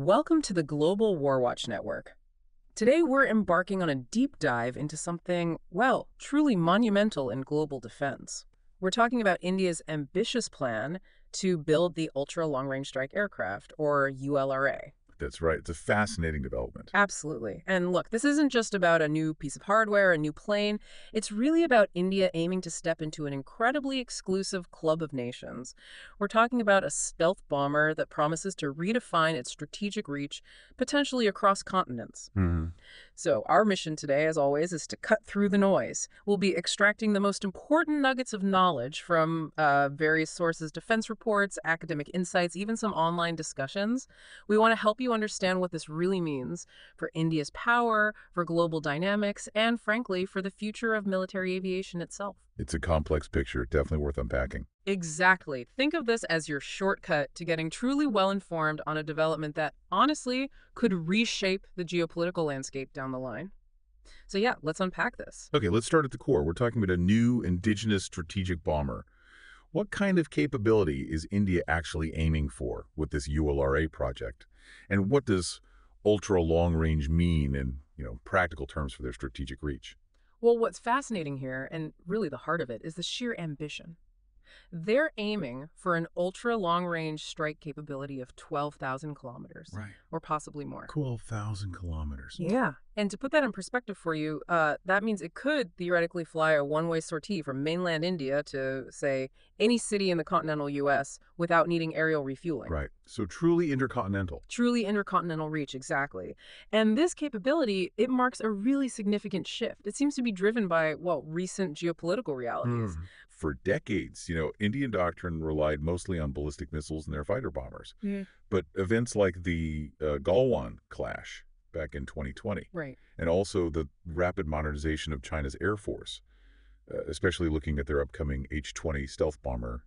Welcome to the Global Warwatch Network. Today we're embarking on a deep dive into something, well, truly monumental in global defense. We're talking about India's ambitious plan to build the Ultra Long Range Strike Aircraft, or ULRA. That's right. It's a fascinating development. Absolutely. And look, this isn't just about a new piece of hardware, a new plane. It's really about India aiming to step into an incredibly exclusive club of nations. We're talking about a stealth bomber that promises to redefine its strategic reach, potentially across continents. So our mission today, as always, is to cut through the noise. We'll be extracting the most important nuggets of knowledge from various sources, defense reports, academic insights, even some online discussions. We want to help you understand what this really means for India's power, for global dynamics, and frankly, for the future of military aviation itself. It's a complex picture, definitely worth unpacking. Exactly. Think of this as your shortcut to getting truly well-informed on a development that, honestly, could reshape the geopolitical landscape down the line. So yeah, let's unpack this. Okay, let's start at the core. We're talking about a new indigenous strategic bomber. What kind of capability is India actually aiming for with this ULRA project? And what does ultra-long-range mean in, practical terms for their strategic reach? Well, what's fascinating here, and really the heart of it, is the sheer ambition. They're aiming for an ultra-long-range strike capability of 12,000 kilometers. Right. Or possibly more. 12,000 kilometers. Yeah. And to put that in perspective for you, that means it could theoretically fly a one-way sortie from mainland India to, say, any city in the continental U.S. without needing aerial refueling. Right. So truly intercontinental. Truly intercontinental reach, exactly. And this capability, it marks a really significant shift. It seems to be driven by, well, recent geopolitical realities. For decades, Indian doctrine relied mostly on ballistic missiles and their fighter bombers. But events like the Galwan clash back in 2020, right, and also the rapid modernization of China's Air Force, especially looking at their upcoming H-20 stealth bomber,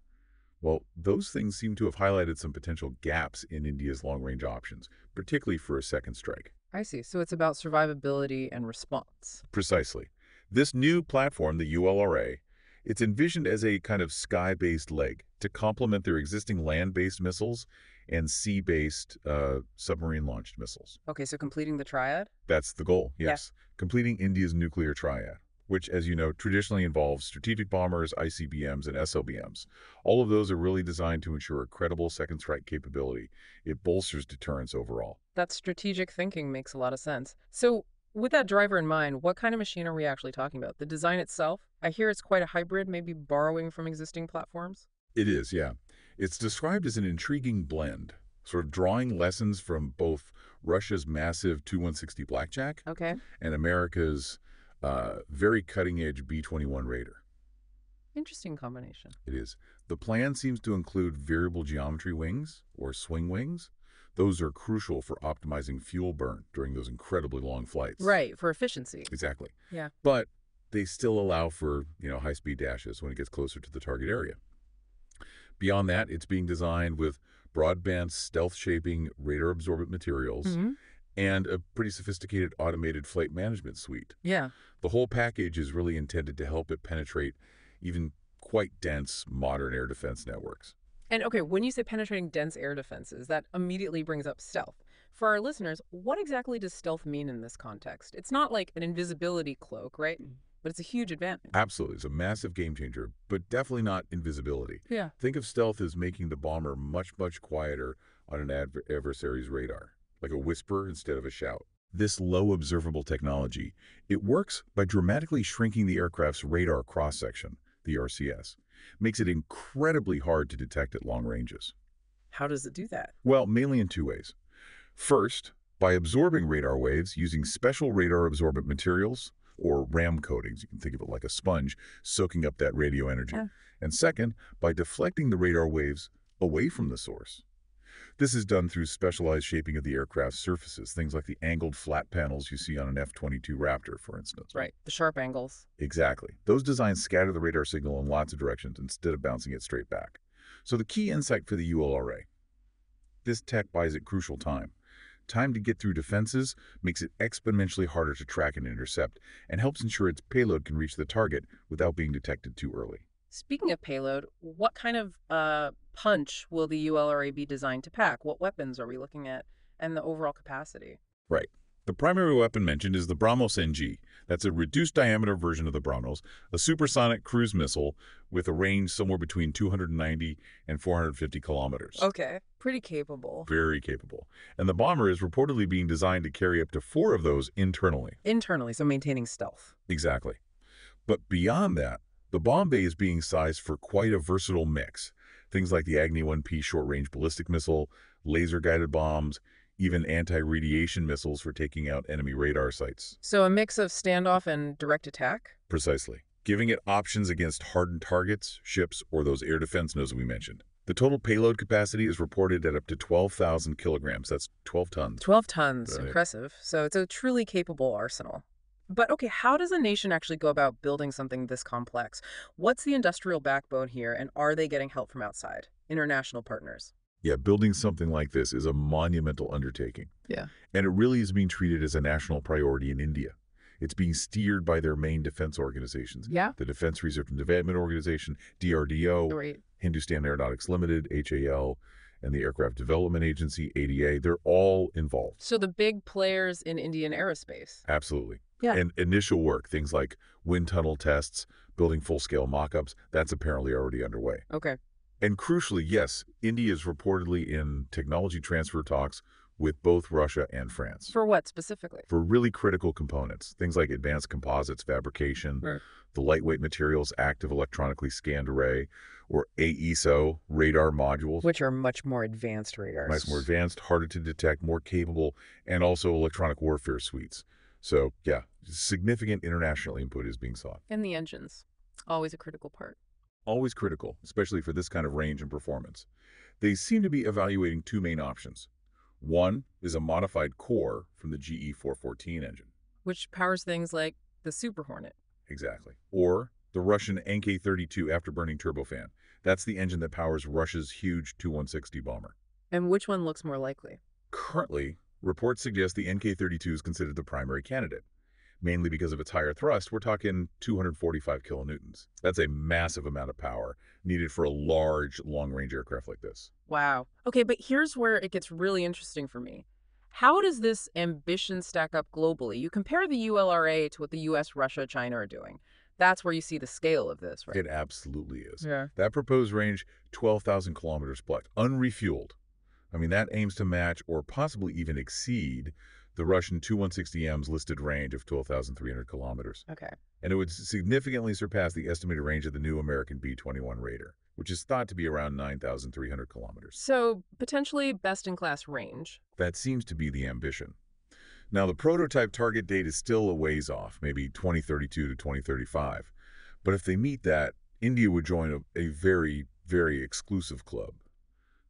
well, those things seem to have highlighted some potential gaps in India's long-range options, particularly for a second strike. I see. So it's about survivability and response. Precisely. This new platform, the ULRA, it's envisioned as a kind of sky-based leg to complement their existing land-based missiles and sea-based submarine-launched missiles. Okay, so completing the triad? That's the goal, yes. Yeah. Completing India's nuclear triad, which, as you know, traditionally involves strategic bombers, ICBMs, and SLBMs. All of those are really designed to ensure a credible second strike capability. It bolsters deterrence overall. That strategic thinking makes a lot of sense. So with that driver in mind, what kind of machine are we actually talking about? The design itself? I hear it's quite a hybrid, maybe borrowing from existing platforms? It is, yeah. It's described as an intriguing blend, sort of drawing lessons from both Russia's massive Tu-160 Blackjack, okay, and America's very cutting-edge B-21 Raider. Interesting combination. It is. The plan seems to include variable geometry wings, or swing wings. Those are crucial for optimizing fuel burn during those incredibly long flights. Right, for efficiency. Exactly. Yeah. But they still allow for, high-speed dashes when it gets closer to the target area. Beyond that, it's being designed with broadband stealth-shaping radar-absorbent materials and a pretty sophisticated automated flight management suite. Yeah. The whole package is really intended to help it penetrate even quite dense modern air defense networks. And okay, when you say penetrating dense air defenses, that immediately brings up stealth. For our listeners, what exactly does stealth mean in this context? It's not like an invisibility cloak, right? But it's a huge advantage. Absolutely. It's a massive game changer, but definitely not invisibility. Yeah. Think of stealth as making the bomber much, much quieter on an adversary's radar, like a whisper instead of a shout. This low observable technology, it works by dramatically shrinking the aircraft's radar cross-section, the RCS. Makes it incredibly hard to detect at long ranges. How does it do that? Well, mainly in two ways. First, by absorbing radar waves using special radar-absorbent materials, or RAM coatings. You can think of it like a sponge soaking up that radio energy. Yeah. And second, by deflecting the radar waves away from the source. This is done through specialized shaping of the aircraft's surfaces, things like the angled flat panels you see on an F-22 Raptor, for instance. Right, the sharp angles. Exactly. Those designs scatter the radar signal in lots of directions instead of bouncing it straight back. So the key insight for the ULRA, this tech buys it crucial time. Time to get through defenses makes it exponentially harder to track and intercept and helps ensure its payload can reach the target without being detected too early. Speaking of payload, what kind of punch will the ULRA be designed to pack? What weapons are we looking at and the overall capacity. Right. The primary weapon mentioned is the BrahMos-NG. That's a reduced diameter version of the BrahMos, a supersonic cruise missile with a range somewhere between 290 and 450 kilometers. Okay, pretty capable. Very capable. And the bomber is reportedly being designed to carry up to 4 of those internally. Internally, so maintaining stealth. Exactly. But beyond that, the bomb bay is being sized for quite a versatile mix. Things like the Agni-1P short-range ballistic missile, laser-guided bombs, even anti-radiation missiles for taking out enemy radar sites. So a mix of standoff and direct attack? Precisely, giving it options against hardened targets, ships, or those air defense nodes we mentioned. The total payload capacity is reported at up to 12,000 kilograms. That's 12 tons. 12 tons, right. Impressive. So it's a truly capable arsenal. But okay, how does a nation actually go about building something this complex? What's the industrial backbone here, and are they getting help from outside, international partners? Yeah, building something like this is a monumental undertaking. Yeah. And it really is being treated as a national priority in India. It's being steered by their main defense organizations. Yeah. The Defense Research and Development Organization, DRDO, right. Hindustan Aeronautics Limited, HAL, and the Aircraft Development Agency, ADA. They're all involved. So the big players in Indian aerospace. Absolutely. Yeah. And initial work, things like wind tunnel tests, building full-scale mock-ups, that's apparently already underway. Okay. And crucially, yes, India is reportedly in technology transfer talks with both Russia and France. For what specifically? For really critical components, things like advanced composites fabrication, right. The Lightweight Materials Active Electronically Scanned Array, or AESO radar modules. Which are much more advanced radars. Much more advanced, harder to detect, more capable, and also electronic warfare suites. So, yeah, significant international input is being sought. And the engines, always a critical part. Always critical, especially for this kind of range and performance. They seem to be evaluating 2 main options. One is a modified core from the GE F414 engine. Which powers things like the Super Hornet. Exactly. Or the Russian NK-32 afterburning turbofan. That's the engine that powers Russia's huge Tu-160 bomber. And which one looks more likely? Currently, reports suggest the NK-32 is considered the primary candidate. Mainly because of its higher thrust, we're talking 245 kilonewtons. That's a massive amount of power needed for a large, long-range aircraft like this. Wow. Okay, but here's where it gets really interesting for me. How does this ambition stack up globally? You compare the ULRA to what the US, Russia, China are doing. That's where you see the scale of this, right? It absolutely is. Yeah. That proposed range, 12,000 kilometers plus, unrefueled. I mean, that aims to match or possibly even exceed the Russian Tu-160M's listed range of 12,300 kilometers. Okay. And it would significantly surpass the estimated range of the new American B-21 Raider, which is thought to be around 9,300 kilometers. So potentially best-in-class range. That seems to be the ambition. Now, the prototype target date is still a ways off, maybe 2032 to 2035. But if they meet that, India would join a very, very exclusive club.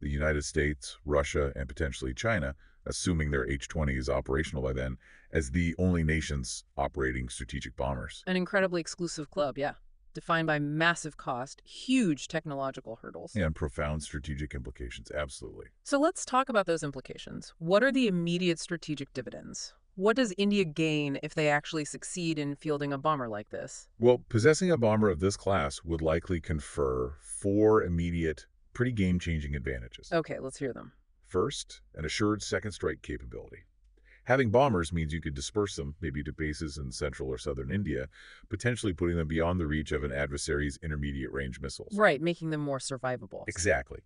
The United States, Russia, and potentially China, assuming their H-20 is operational by then, as the only nations operating strategic bombers. An incredibly exclusive club, yeah. Defined by massive cost, huge technological hurdles. And profound strategic implications, absolutely. So let's talk about those implications. What are the immediate strategic dividends? What does India gain if they actually succeed in fielding a bomber like this? Well, possessing a bomber of this class would likely confer 4 immediate, pretty game-changing advantages. Okay, let's hear them. First, an assured second-strike capability. Having bombers means you could disperse them, maybe to bases in central or southern India, potentially putting them beyond the reach of an adversary's intermediate-range missiles. Right, making them more survivable. Exactly.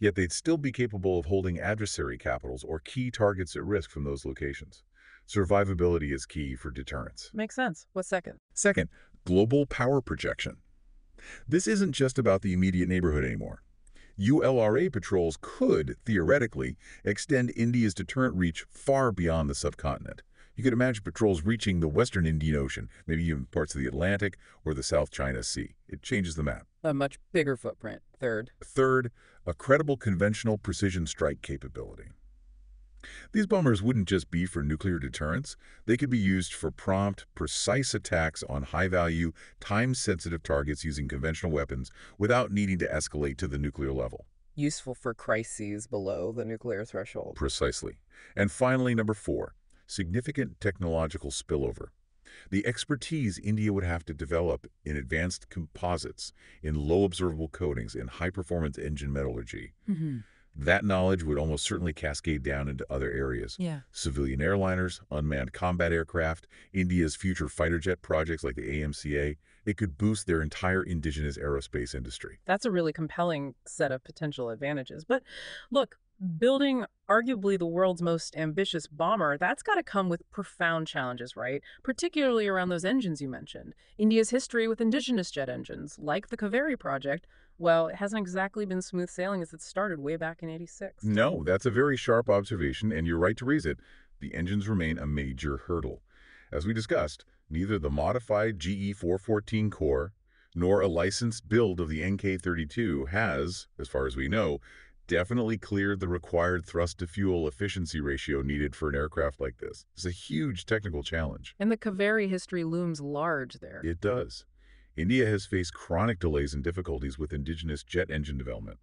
Yet they'd still be capable of holding adversary capitals or key targets at risk from those locations. Survivability is key for deterrence. Makes sense. What's second? Second, global power projection. This isn't just about the immediate neighborhood anymore. ULRA patrols could, theoretically, extend India's deterrent reach far beyond the subcontinent. You could imagine patrols reaching the western Indian Ocean, maybe even parts of the Atlantic or the South China Sea. It changes the map. A much bigger footprint. Third. Third, a credible conventional precision strike capability. These bombers wouldn't just be for nuclear deterrence. They could be used for prompt, precise attacks on high-value, time-sensitive targets using conventional weapons without needing to escalate to the nuclear level. Useful for crises below the nuclear threshold. Precisely. And finally, number 4, significant technological spillover. The expertise India would have to develop in advanced composites, in low-observable coatings, in high-performance engine metallurgy. Mm-hmm. That knowledge would almost certainly cascade down into other areas. Yeah. Civilian airliners, unmanned combat aircraft, India's future fighter jet projects like the AMCA, it could boost their entire indigenous aerospace industry. That's a really compelling set of potential advantages. But look, building arguably the world's most ambitious bomber, that's got to come with profound challenges, right? Particularly around those engines you mentioned. India's history with indigenous jet engines, like the Kaveri project, well, it hasn't exactly been smooth sailing as it started way back in '86. No, that's a very sharp observation, and you're right to raise it. The engines remain a major hurdle. As we discussed, neither the modified GE 414 core nor a licensed build of the NK-32 has, as far as we know, definitely cleared the required thrust-to-fuel efficiency ratio needed for an aircraft like this. It's a huge technical challenge. And the Kaveri history looms large there. It does. India has faced chronic delays and difficulties with indigenous jet engine development.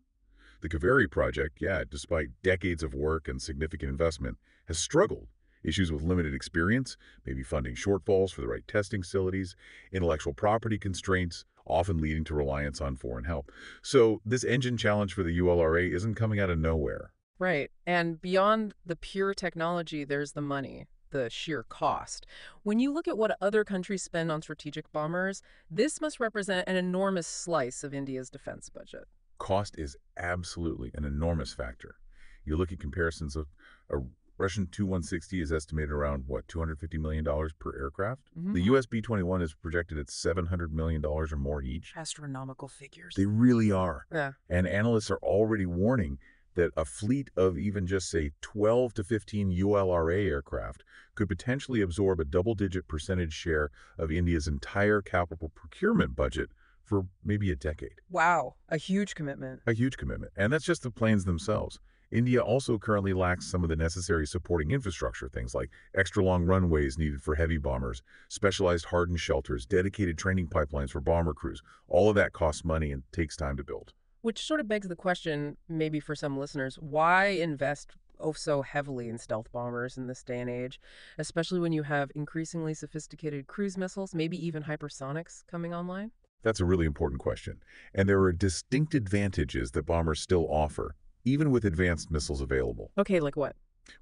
The Kaveri project, despite decades of work and significant investment, has struggled. Issues with limited experience, maybe funding shortfalls for the right testing facilities, intellectual property constraints, often leading to reliance on foreign help. So this engine challenge for the ULRA isn't coming out of nowhere. Right. And beyond the pure technology, there's the money, the sheer cost. When you look at what other countries spend on strategic bombers, this must represent an enormous slice of India's defense budget. Cost is absolutely an enormous factor. You look at comparisons of a Russian Tu-160 is estimated around, what, $250 million per aircraft? Mm-hmm. The U.S. B-21 is projected at $700 million or more each. Astronomical figures. They really are. Yeah. And analysts are already warning that a fleet of even just, say, 12 to 15 ULRA aircraft could potentially absorb a double-digit percentage share of India's entire capital procurement budget for maybe a decade. Wow. A huge commitment. A huge commitment. And that's just the planes themselves. India also currently lacks some of the necessary supporting infrastructure, things like extra-long runways needed for heavy bombers, specialized hardened shelters, dedicated training pipelines for bomber crews. All of that costs money and takes time to build. Which sort of begs the question, maybe for some listeners, why invest so heavily in stealth bombers in this day and age, especially when you have increasingly sophisticated cruise missiles, maybe even hypersonics coming online? That's a really important question. And there are distinct advantages that bombers still offer, even with advanced missiles available. Okay, like what?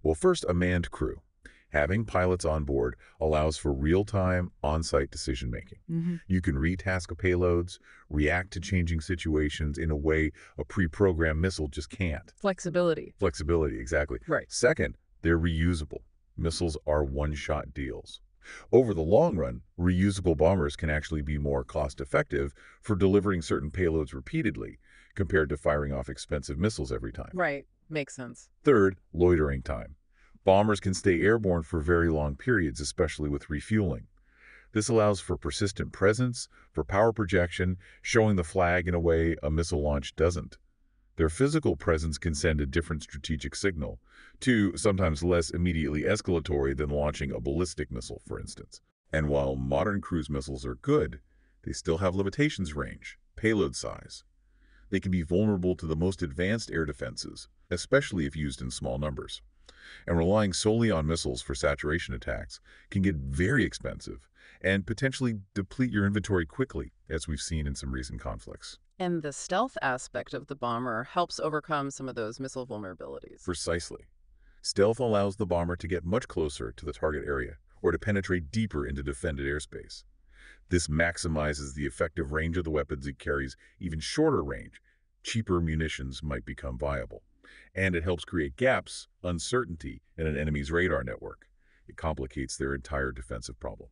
Well, first, a manned crew. Having pilots on board allows for real-time, on-site decision-making. Mm-hmm. You can retask payloads, react to changing situations in a way a pre-programmed missile just can't. Flexibility. Flexibility, exactly. Right. Second, they're reusable. Missiles are one-shot deals. Over the long run, reusable bombers can actually be more cost-effective for delivering certain payloads repeatedly, compared to firing off expensive missiles every time. Right. Makes sense. Third, loitering time. Bombers can stay airborne for very long periods, especially with refueling. This allows for persistent presence, for power projection, showing the flag in a way a missile launch doesn't. Their physical presence can send a different strategic signal, too, sometimes less immediately escalatory than launching a ballistic missile, for instance. And while modern cruise missiles are good, they still have limitations: range, payload size. They can be vulnerable to the most advanced air defenses, especially if used in small numbers. And relying solely on missiles for saturation attacks can get very expensive and potentially deplete your inventory quickly, as we've seen in some recent conflicts. And the stealth aspect of the bomber helps overcome some of those missile vulnerabilities. Precisely. Stealth allows the bomber to get much closer to the target area or to penetrate deeper into defended airspace. This maximizes the effective range of the weapons it carries. Even shorter range, cheaper munitions might become viable. And it helps create gaps, uncertainty, in an enemy's radar network. It complicates their entire defensive problem.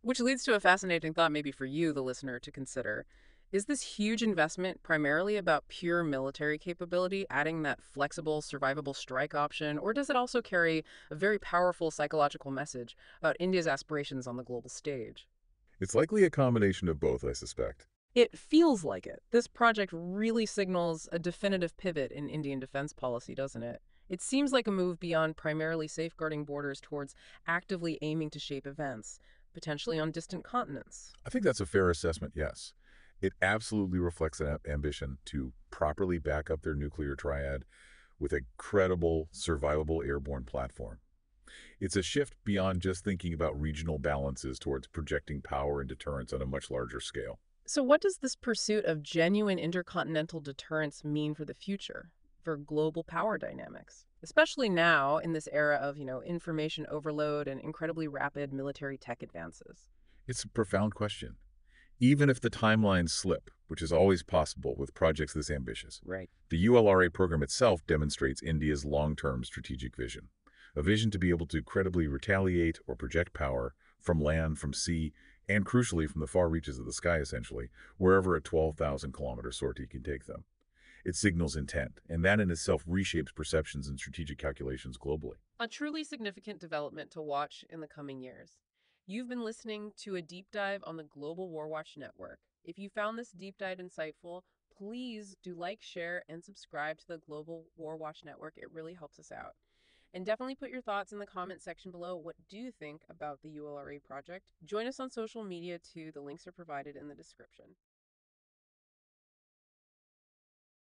Which leads to a fascinating thought, maybe for you, the listener, to consider. Is this huge investment primarily about pure military capability, adding that flexible, survivable strike option, or does it also carry a very powerful psychological message about India's aspirations on the global stage? It's likely a combination of both, I suspect. It feels like it. This project really signals a definitive pivot in Indian defense policy, doesn't it? It seems like a move beyond primarily safeguarding borders towards actively aiming to shape events, potentially on distant continents. I think that's a fair assessment, yes. It absolutely reflects an ambition to properly back up their nuclear triad with a credible, survivable airborne platform. It's a shift beyond just thinking about regional balances towards projecting power and deterrence on a much larger scale. So what does this pursuit of genuine intercontinental deterrence mean for the future? for global power dynamics, especially now in this era of, information overload and incredibly rapid military tech advances? It's a profound question. Even if the timelines slip, which is always possible with projects this ambitious, the ULRA program itself demonstrates India's long-term strategic vision, a vision to be able to credibly retaliate or project power from land, from sea, and crucially from the far reaches of the sky, essentially, wherever a 12,000-kilometer sortie can take them. It signals intent, and that in itself reshapes perceptions and strategic calculations globally. A truly significant development to watch in the coming years. You've been listening to a deep dive on the Global War Watch Network. If you found this deep dive insightful, please do like, share, and subscribe to the Global War Watch Network. It really helps us out. And definitely put your thoughts in the comment section below. What do you think about the ULRA project? Join us on social media too. The links are provided in the description.